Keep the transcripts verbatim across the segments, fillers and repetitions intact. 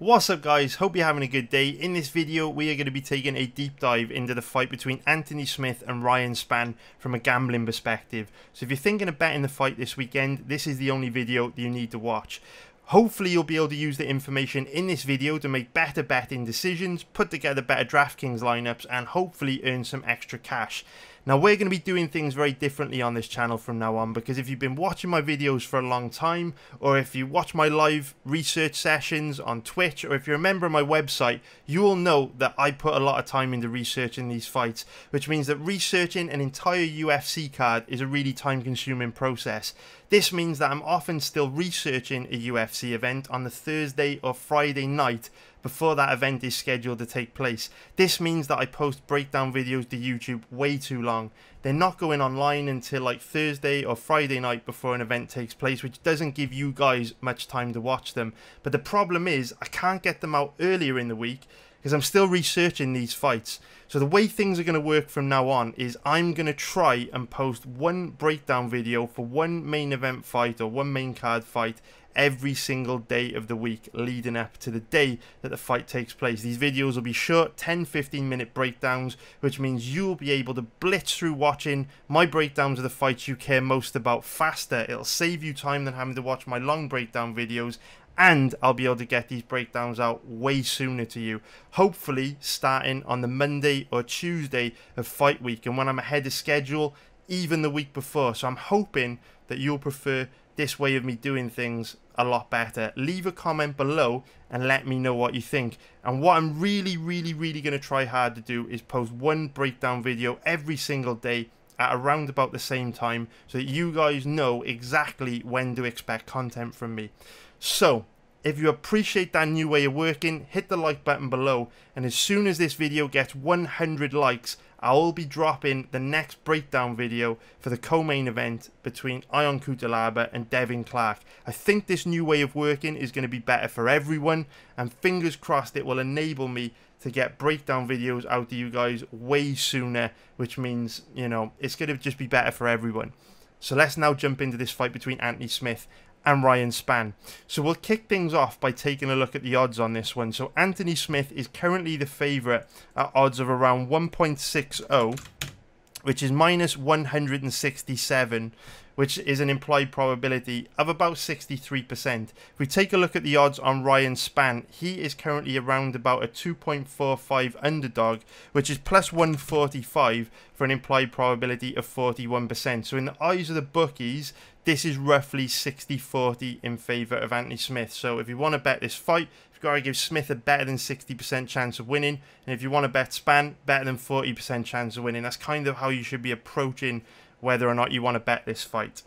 What's up guys, hope you're having a good day. In this video we are going to be taking a deep dive into the fight between Anthony Smith and Ryan Spann from a gambling perspective. So if you're thinking of betting the fight this weekend, this is the only video that you need to watch. Hopefully you'll be able to use the information in this video to make better betting decisions, put together better DraftKings lineups and hopefully earn some extra cash. Now we're going to be doing things very differently on this channel from now on, because if you've been watching my videos for a long time, or if you watch my live research sessions on Twitch, or if you're a member of my website, you will know that I put a lot of time into researching these fights, which means that researching an entire U F C card is a really time consuming process. This means that I'm often still researching a U F C event on the Thursday or Friday night before that event is scheduled to take place. This means that I post breakdown videos to YouTube way too long. They're not going online until like Thursday or Friday night before an event takes place, which doesn't give you guys much time to watch them. But the problem is I can't get them out earlier in the week because I'm still researching these fights. So the way things are going to work from now on is I'm going to try and post one breakdown video for one main event fight or one main card fight every single day of the week leading up to the day that the fight takes place. These videos will be short ten to fifteen minute breakdowns, which means you'll be able to blitz through watching my breakdowns of the fights you care most about faster. It'll save you time than having to watch my long breakdown videos, and I'll be able to get these breakdowns out way sooner to you, hopefully starting on the Monday or Tuesday of fight week, and when I'm ahead of schedule, even the week before. So I'm hoping that you'll prefer this way of me doing things a lot better. Leave a comment below and let me know what you think. And what I'm really, really, really going to try hard to do is post one breakdown video every single day at around about the same time, so that you guys know exactly when to expect content from me. So if you appreciate that new way of working, hit the like button below, and as soon as this video gets one hundred likes, I'll be dropping the next breakdown video for the co-main event between Ion Cuțelaba and Devin Clark. I think this new way of working is going to be better for everyone, and fingers crossed it will enable me to get breakdown videos out to you guys way sooner, which means, you know, it's going to just be better for everyone. So let's now jump into this fight between Anthony Smith and Ryan Spann. So we'll kick things off by taking a look at the odds on this one. So Anthony Smith is currently the favourite at odds of around one point six oh, which is minus one hundred sixty-seven, which is an implied probability of about sixty-three percent. If we take a look at the odds on Ryan Spann, he is currently around about a two point four five underdog, which is plus one forty-five for an implied probability of forty-one percent. So in the eyes of the bookies, this is roughly sixty forty in favour of Anthony Smith. So if you want to bet this fight, you've got to give Smith a better than sixty percent chance of winning. And if you want to bet Spann, better than forty percent chance of winning. That's kind of how you should be approaching whether or not you want to bet this fight.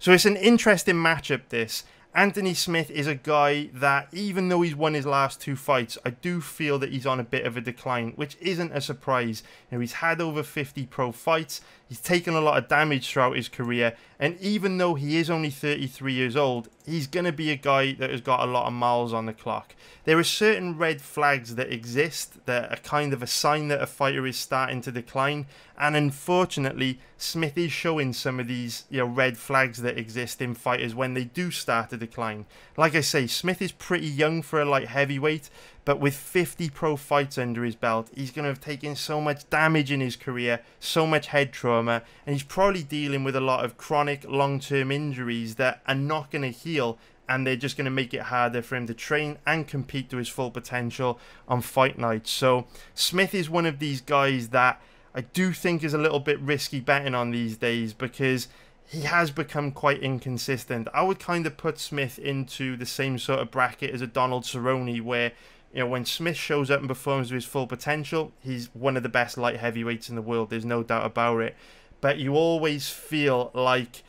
So it's an interesting matchup, this. Anthony Smith is a guy that, even though he's won his last two fights, I do feel that he's on a bit of a decline, which isn't a surprise. You know, he's had over fifty pro fights, he's taken a lot of damage throughout his career, and even though he is only thirty-three years old, he's going to be a guy that has got a lot of miles on the clock. There are certain red flags that exist that are kind of a sign that a fighter is starting to decline, and unfortunately, Smith is showing some of these, you know, red flags that exist in fighters when they do start to decline. Like I say, Smith is pretty young for a light heavyweight, but with fifty pro fights under his belt, he's going to have taken so much damage in his career, so much head trauma, and he's probably dealing with a lot of chronic long-term injuries that are not going to heal, and they're just going to make it harder for him to train and compete to his full potential on fight night. So Smith is one of these guys that I do think is a little bit risky betting on these days, because he has become quite inconsistent. I would kind of put Smith into the same sort of bracket as a Donald Cerrone, where, you know, when Smith shows up and performs to his full potential, he's one of the best light heavyweights in the world. There's no doubt about it. But you always feel like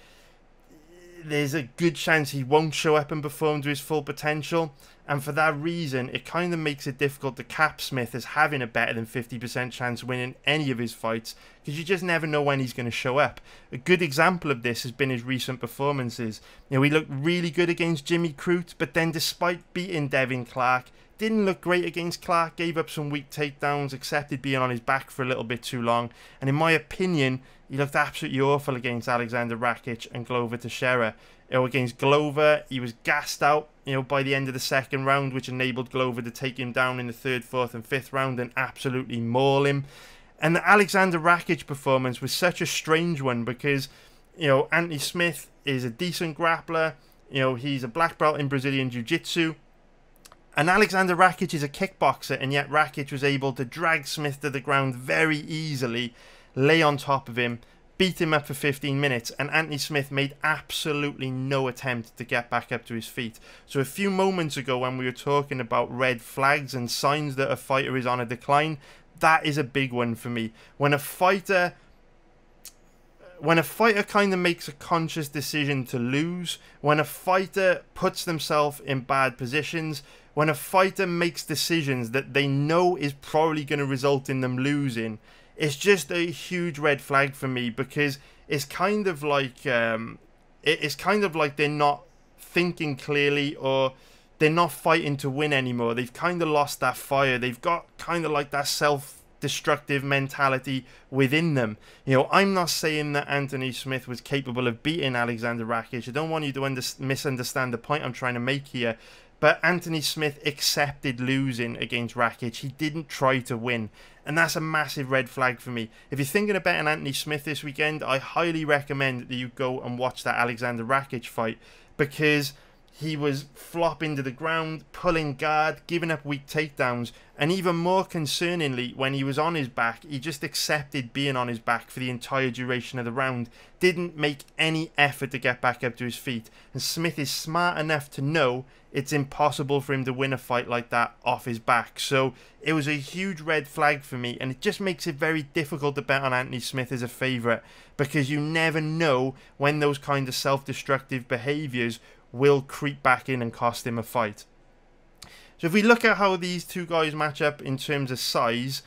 there's a good chance he won't show up and perform to his full potential. And for that reason, it kind of makes it difficult to cap Smith as having a better than fifty percent chance of winning any of his fights, because you just never know when he's going to show up. A good example of this has been his recent performances. You know, he looked really good against Jimmy Crute, but then despite beating Devin Clark, didn't look great against Clark, gave up some weak takedowns, accepted being on his back for a little bit too long. And in my opinion, he looked absolutely awful against Alexander Rakic and Glover Teixeira. You know, against Glover, he was gassed out, you know, by the end of the second round, which enabled Glover to take him down in the third, fourth and fifth round and absolutely maul him. And the Alexander Rakic performance was such a strange one because, you know, Anthony Smith is a decent grappler. You know, he's a black belt in Brazilian Jiu-Jitsu. And Alexander Rakic is a kickboxer, and yet Rakic was able to drag Smith to the ground very easily, lay on top of him, beat him up for fifteen minutes, and Anthony Smith made absolutely no attempt to get back up to his feet. So a few moments ago when we were talking about red flags and signs that a fighter is on a decline, that is a big one for me. When a fighter when a fighter kind of makes a conscious decision to lose, when a fighter puts themselves in bad positions, when a fighter makes decisions that they know is probably going to result in them losing, it's just a huge red flag for me, because it's kind of like um, it's kind of like they're not thinking clearly, or they're not fighting to win anymore. They've kind of lost that fire. They've got kind of like that self-destructive mentality within them. You know, I'm not saying that Anthony Smith was capable of beating Alexander Rakic. I don't want you to under misunderstand the point I'm trying to make here. But Anthony Smith accepted losing against Rakic. He didn't try to win. And that's a massive red flag for me. If you're thinking of betting Anthony Smith this weekend, I highly recommend that you go and watch that Alexander Rakic fight, because he was flopping to the ground, pulling guard, giving up weak takedowns. And even more concerningly, when he was on his back, he just accepted being on his back for the entire duration of the round. Didn't make any effort to get back up to his feet. And Smith is smart enough to know it's impossible for him to win a fight like that off his back. So it was a huge red flag for me, and it just makes it very difficult to bet on Anthony Smith as a favourite, because you never know when those kind of self-destructive behaviours will creep back in and cost him a fight. So if we look at how these two guys match up in terms of size,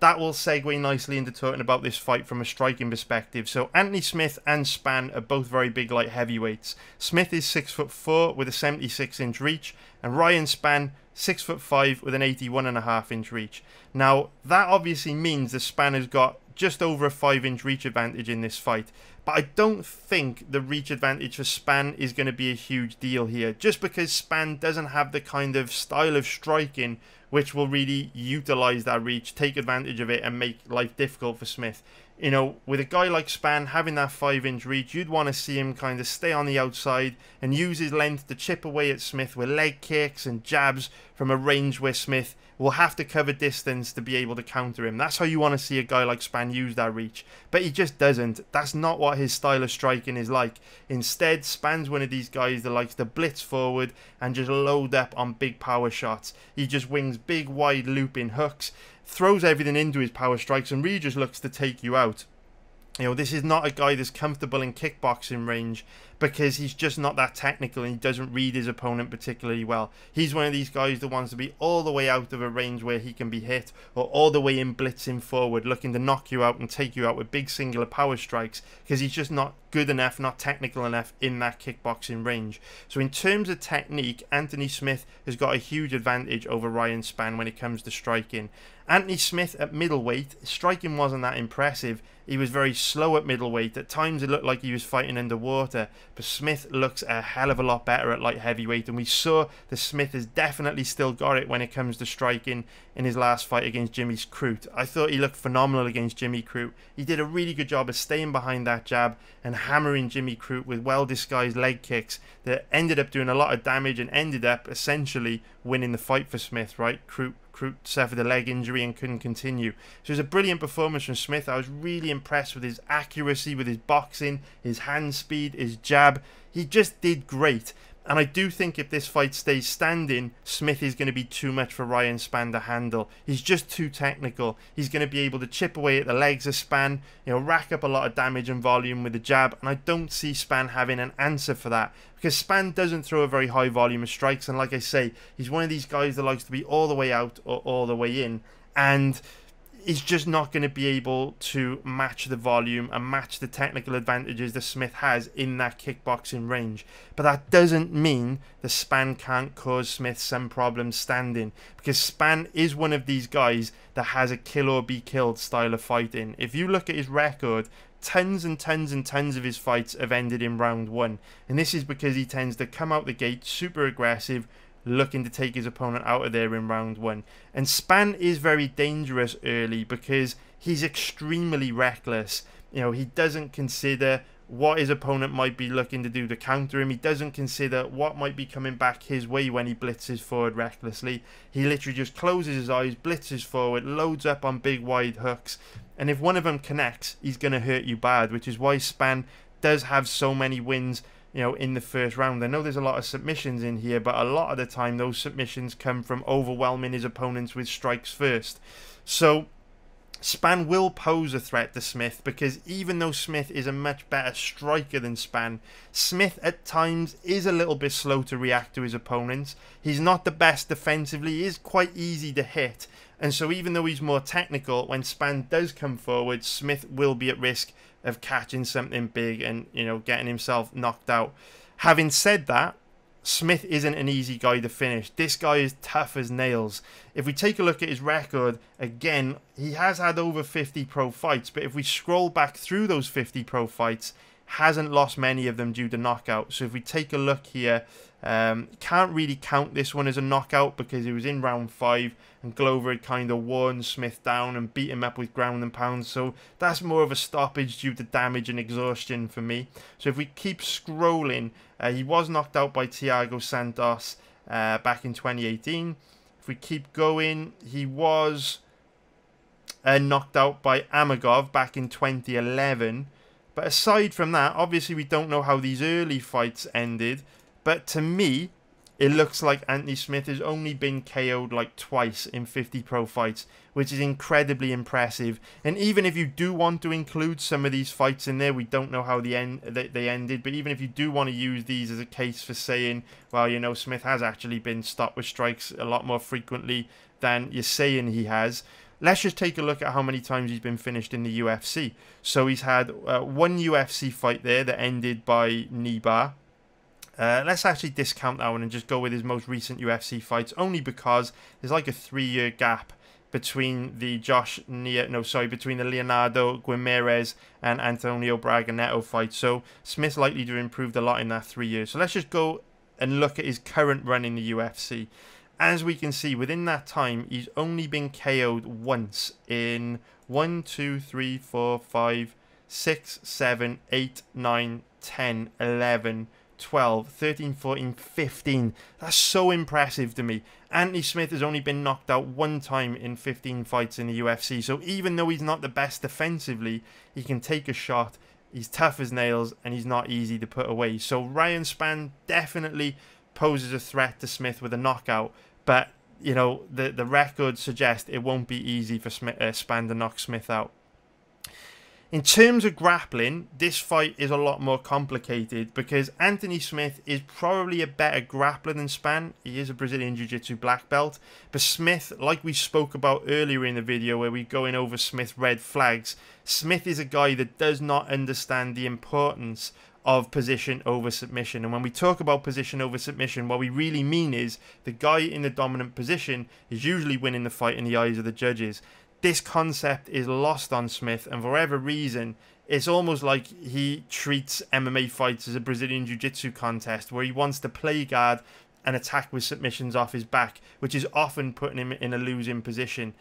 that will segue nicely into talking about this fight from a striking perspective. So Anthony Smith and Spann are both very big light heavyweights. Smith is six foot four with a seventy-six inch reach, and Ryan Spann six foot five with an eighty-one and a half inch reach. Now that obviously means that Spann has got just over a five inch reach advantage in this fight. But I don't think the reach advantage for Spann is going to be a huge deal here, just because Spann doesn't have the kind of style of striking which will really utilize that reach, take advantage of it, and make life difficult for Smith. You know, with a guy like Spann having that five inch reach, you'd want to see him kind of stay on the outside and use his length to chip away at Smith with leg kicks and jabs from a range where Smith will have to cover distance to be able to counter him. That's how you want to see a guy like Spann use that reach. But he just doesn't. That's not what his style of striking is like. Instead, Spann's one of these guys that likes to blitz forward and just load up on big power shots. He just wings big, wide looping hooks, throws everything into his power strikes, and really just looks to take you out. You know, this is not a guy that's comfortable in kickboxing range, because he's just not that technical and he doesn't read his opponent particularly well. He's one of these guys that wants to be all the way out of a range where he can be hit, or all the way in blitzing forward, looking to knock you out and take you out with big singular power strikes, because he's just not good enough, not technical enough in that kickboxing range. So in terms of technique, Anthony Smith has got a huge advantage over Ryan Spann when it comes to striking. Anthony Smith at middleweight, striking wasn't that impressive. He was very slow at middleweight. At times it looked like he was fighting underwater, but Smith looks a hell of a lot better at light heavyweight, and we saw that Smith has definitely still got it when it comes to striking in his last fight against Jimmy Crute. I thought he looked phenomenal against Jimmy Crute. He did a really good job of staying behind that jab and hammering Jimmy Crute with well-disguised leg kicks that ended up doing a lot of damage and ended up essentially winning the fight for Smith, right? Crute Crute suffered a leg injury and couldn't continue. So it was a brilliant performance from Smith. I was really impressed with his accuracy, with his boxing, his hand speed, his jab. He just did great. And I do think if this fight stays standing, Smith is going to be too much for Ryan Spann to handle. He's just too technical. He's going to be able to chip away at the legs of Spann, you know, rack up a lot of damage and volume with the jab. And I don't see Spann having an answer for that, because Spann doesn't throw a very high volume of strikes. And like I say, he's one of these guys that likes to be all the way out or all the way in. And he's just not going to be able to match the volume and match the technical advantages that Smith has in that kickboxing range. But that doesn't mean that Spann can't cause Smith some problems standing, because Spann is one of these guys that has a kill or be killed style of fighting. If you look at his record, tens and tens and tens of his fights have ended in round one, and this is because he tends to come out the gate super aggressive, looking to take his opponent out of there in round one. And Spann is very dangerous early because he's extremely reckless. You know, he doesn't consider what his opponent might be looking to do to counter him. He doesn't consider what might be coming back his way when he blitzes forward recklessly. He literally just closes his eyes, blitzes forward, loads up on big wide hooks, and if one of them connects, he's going to hurt you bad, which is why Spann does have so many wins, you know, in the first round. I know there's a lot of submissions in here, but a lot of the time those submissions come from overwhelming his opponents with strikes first. So Spann will pose a threat to Smith, because even though Smith is a much better striker than Spann, Smith at times is a little bit slow to react to his opponents. He's not the best defensively, he is quite easy to hit, and so even though he's more technical, when Spann does come forward, Smith will be at risk of catching something big and, you know, getting himself knocked out. Having said that, Smith isn't an easy guy to finish. This guy is tough as nails. If we take a look at his record, again, he has had over fifty pro fights, but if we scroll back through those fifty pro fights, hasn't lost many of them due to knockout. So if we take a look here, um, can't really count this one as a knockout because it was in round five and Glover had kind of worn Smith down and beat him up with ground and pound. So that's more of a stoppage due to damage and exhaustion for me. So if we keep scrolling, Uh, he was knocked out by Thiago Santos uh, back in twenty eighteen. If we keep going, he was uh, knocked out by Amagov back in twenty eleven. But aside from that, obviously we don't know how these early fights ended. But to me, it looks like Anthony Smith has only been K O'd like twice in fifty pro fights, which is incredibly impressive. And even if you do want to include some of these fights in there, we don't know how the end they ended, but even if you do want to use these as a case for saying, well, you know, Smith has actually been stopped with strikes a lot more frequently than you're saying he has, let's just take a look at how many times he's been finished in the U F C. So he's had uh, one U F C fight there that ended by knee bar. Uh, let's actually discount that one and just go with his most recent U F C fights, only because there's like a three-year gap between the Josh Nia, no, sorry, between the Leonardo Guimarez and Antonio Braganetto fight. So Smith's likely to have improved a lot in that three years. So let's just go and look at his current run in the U F C. As we can see, within that time, he's only been K O'd once in one, two, three, four, five, six, seven, eight, nine, ten, eleven. twelve, thirteen, fourteen, fifteen. That's so impressive to me. Anthony Smith has only been knocked out one time in fifteen fights in the U F C. So even though he's not the best defensively, he can take a shot. He's tough as nails and he's not easy to put away. So Ryan Spann definitely poses a threat to Smith with a knockout. But, you know, the, the record suggests it won't be easy for Smith, uh, Spann to knock Smith out. In terms of grappling, this fight is a lot more complicated because Anthony Smith is probably a better grappler than Spann. He is a Brazilian Jiu-Jitsu black belt. But Smith, like we spoke about earlier in the video where we're going over Smith's red flags, Smith is a guy that does not understand the importance of position over submission. And when we talk about position over submission, what we really mean is the guy in the dominant position is usually winning the fight in the eyes of the judges. This concept is lost on Smith, and for whatever reason, it's almost like he treats M M A fights as a Brazilian Jiu-Jitsu contest where he wants to play guard and attack with submissions off his back, which is often putting him in a losing position.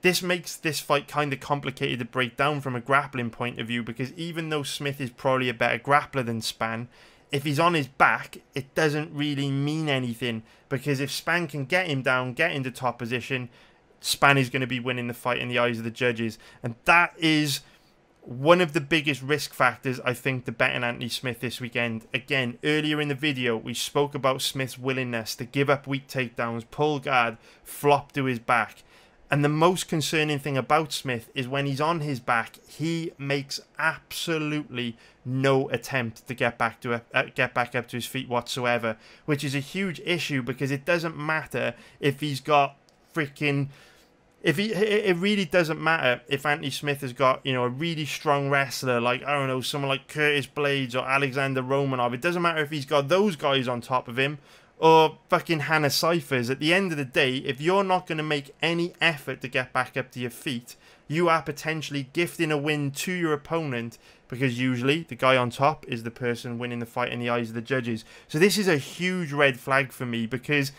This makes this fight kind of complicated to break down from a grappling point of view because even though Smith is probably a better grappler than Spann, if he's on his back, it doesn't really mean anything because if Spann can get him down, get into top position, Spann is going to be winning the fight in the eyes of the judges. And that is one of the biggest risk factors, I think, to betting Anthony Smith this weekend. Again, earlier in the video, we spoke about Smith's willingness to give up weak takedowns, pull guard, flop to his back. And the most concerning thing about Smith is when he's on his back, he makes absolutely no attempt to get back to uh, get back up to his feet whatsoever, which is a huge issue because it doesn't matter if he's got freaking... If he, it really doesn't matter if Anthony Smith has got, you know, a really strong wrestler like, I don't know, someone like Curtis Blades or Alexander Romanov. It doesn't matter if he's got those guys on top of him or fucking Hannah Cyphers. At the end of the day, if you're not going to make any effort to get back up to your feet, you are potentially gifting a win to your opponent, because usually the guy on top is the person winning the fight in the eyes of the judges. So this is a huge red flag for me, because,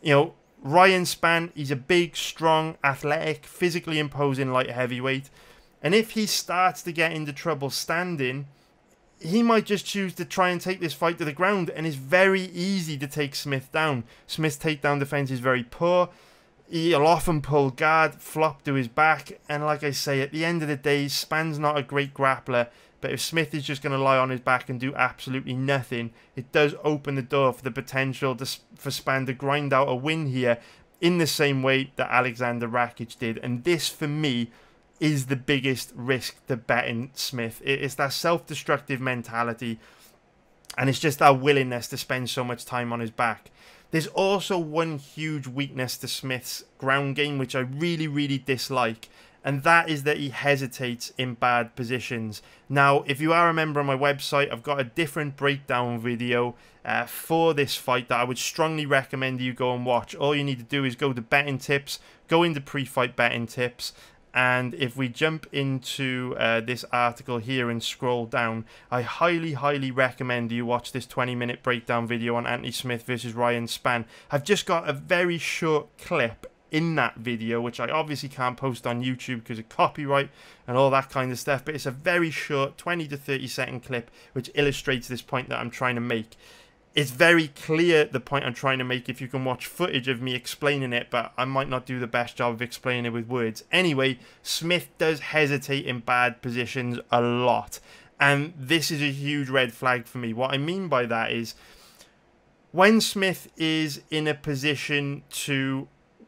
you know, Ryan Spann, he's a big, strong, athletic, physically imposing light heavyweight. And if he starts to get into trouble standing, he might just choose to try and take this fight to the ground. And it's very easy to take Smith down. Smith's takedown defense is very poor. He'll often pull guard, flop to his back. And like I say, at the end of the day, Spann's not a great grappler. But if Smith is just going to lie on his back and do absolutely nothing, it does open the door for the potential to, for Spann to grind out a win here in the same way that Alexander Rakic did. And this, for me, is the biggest risk to betting Smith. It's that self-destructive mentality, and it's just that willingness to spend so much time on his back. There's also one huge weakness to Smith's ground game, which I really, really dislike, and that is that he hesitates in bad positions. Now, if you are a member of my website, I've got a different breakdown video uh, for this fight that I would strongly recommend you go and watch. All you need to do is go to betting tips, go into pre-fight betting tips, and if we jump into uh, this article here and scroll down, I highly, highly recommend you watch this twenty minute breakdown video on Anthony Smith versus Ryan Spann. I've just got a very short clip in that video, which I obviously can't post on YouTube because of copyright and all that kind of stuff, but it's a very short twenty to thirty second clip which illustrates this point that I'm trying to make. It's very clear the point I'm trying to make if you can watch footage of me explaining it, but I might not do the best job of explaining it with words. Anyway, Smith does hesitate in bad positions a lot, and this is a huge red flag for me. What I mean by that is when Smith is in a position to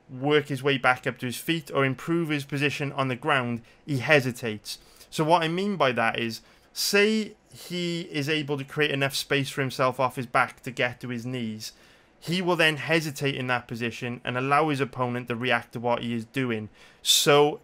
work his way back up to his feet or improve his position on the ground, he hesitates. So what I mean by that is, say he is able to create enough space for himself off his back to get to his knees, he will then hesitate in that position and allow his opponent to react to what he is doing. So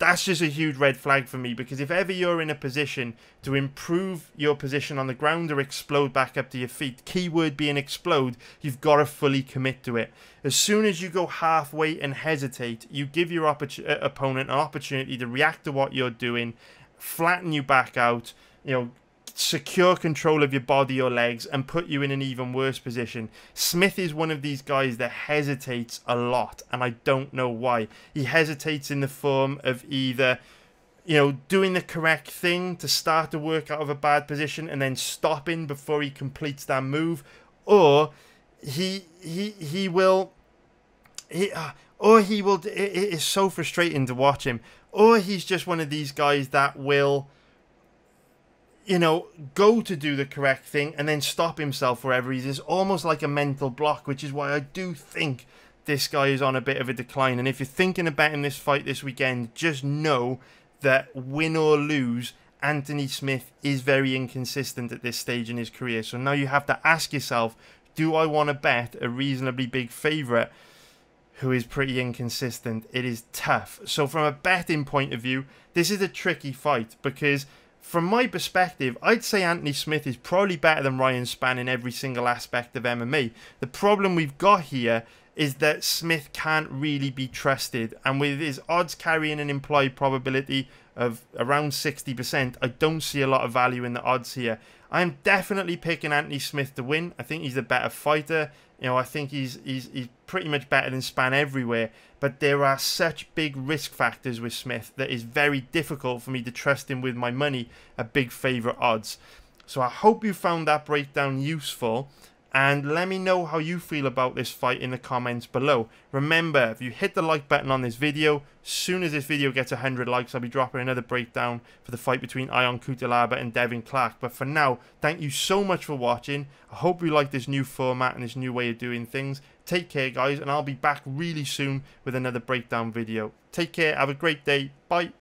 that's just a huge red flag for me, because if ever you're in a position to improve your position on the ground or explode back up to your feet, keyword being explode, you've got to fully commit to it. As soon as you go halfway and hesitate, you give your opponent an opportunity to react to what you're doing, flatten you back out, you know, secure control of your body or legs, and put you in an even worse position. Smith is one of these guys that hesitates a lot, and I don't know why. He hesitates in the form of either, you know, doing the correct thing to start to work out of a bad position and then stopping before he completes that move, or he he he will he uh, or he will. It, it is so frustrating to watch him. Or he's just one of these guys that will, you know, go to do the correct thing and then stop himself wherever he is. It's almost like a mental block, which is why I do think this guy is on a bit of a decline. And if you're thinking about him this fight this weekend, just know that win or lose, Anthony Smith is very inconsistent at this stage in his career. So now you have to ask yourself, do I want to bet a reasonably big favourite who is pretty inconsistent? It is tough. So from a betting point of view, this is a tricky fight, because from my perspective, I'd say Anthony Smith is probably better than Ryan Spann in every single aspect of M M A. The problem we've got here is that Smith can't really be trusted, and with his odds carrying an implied probability of around sixty percent, I don't see a lot of value in the odds here. I'm definitely picking Anthony Smith to win. I think he's the better fighter. You know, I think he's, he's, he's pretty much better than Spann everywhere. But there are such big risk factors with Smith that it's very difficult for me to trust him with my money at big favourite odds. So I hope you found that breakdown useful. And let me know how you feel about this fight in the comments below. Remember, if you hit the like button on this video, soon as this video gets one hundred likes, I'll be dropping another breakdown for the fight between Ion Cuțelaba and Devin Clark. But for now, thank you so much for watching. I hope you like this new format and this new way of doing things. Take care, guys, and I'll be back really soon with another breakdown video. Take care, have a great day, bye.